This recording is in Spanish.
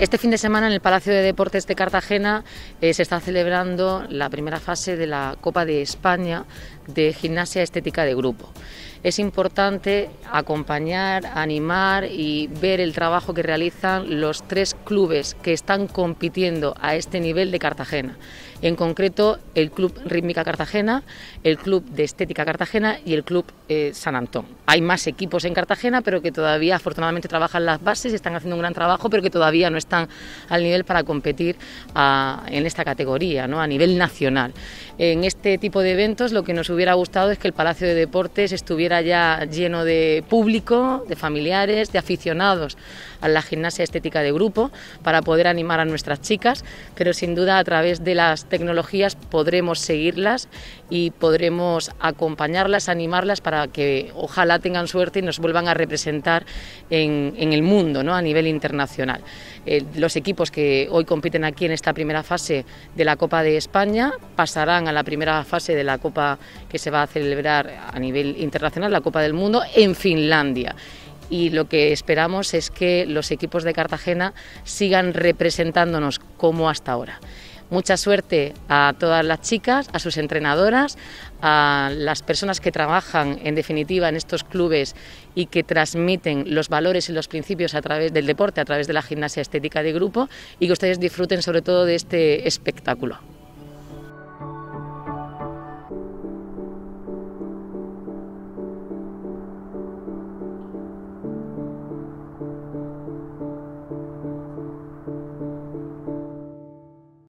Este fin de semana en el Palacio de Deportes de Cartagena se está celebrando la primera fase de la Copa de España de Gimnasia Estética de Grupo. Es importante acompañar, animar y ver el trabajo que realizan los tres clubes que están compitiendo a este nivel de Cartagena. En concreto, el Club Rítmica Cartagena, el Club de Estética Cartagena y el Club San Antón. Hay más equipos en Cartagena, pero que todavía afortunadamente trabajan las bases, están haciendo un gran trabajo, pero que todavía no están al nivel para competir en esta categoría, ¿no?, a nivel nacional. En este tipo de eventos lo que nos hubiera gustado es que el Palacio de Deportes estuviera ya lleno de público, de familiares, de aficionados a la gimnasia estética de grupo, para poder animar a nuestras chicas, pero sin duda a través de las tecnologías podremos seguirlas y podremos acompañarlas, animarlas para que ojalá tengan suerte y nos vuelvan a representar en el mundo, ¿no?, a nivel internacional. Los equipos que hoy compiten aquí en esta primera fase de la Copa de España pasarán a la primera fase de la Copa que se va a celebrar a nivel internacional, la Copa del Mundo, en Finlandia. Y lo que esperamos es que los equipos de Cartagena sigan representándonos como hasta ahora. Mucha suerte a todas las chicas, a sus entrenadoras, a las personas que trabajan en definitiva en estos clubes y que transmiten los valores y los principios a través del deporte, a través de la gimnasia estética de grupo, y que ustedes disfruten sobre todo de este espectáculo.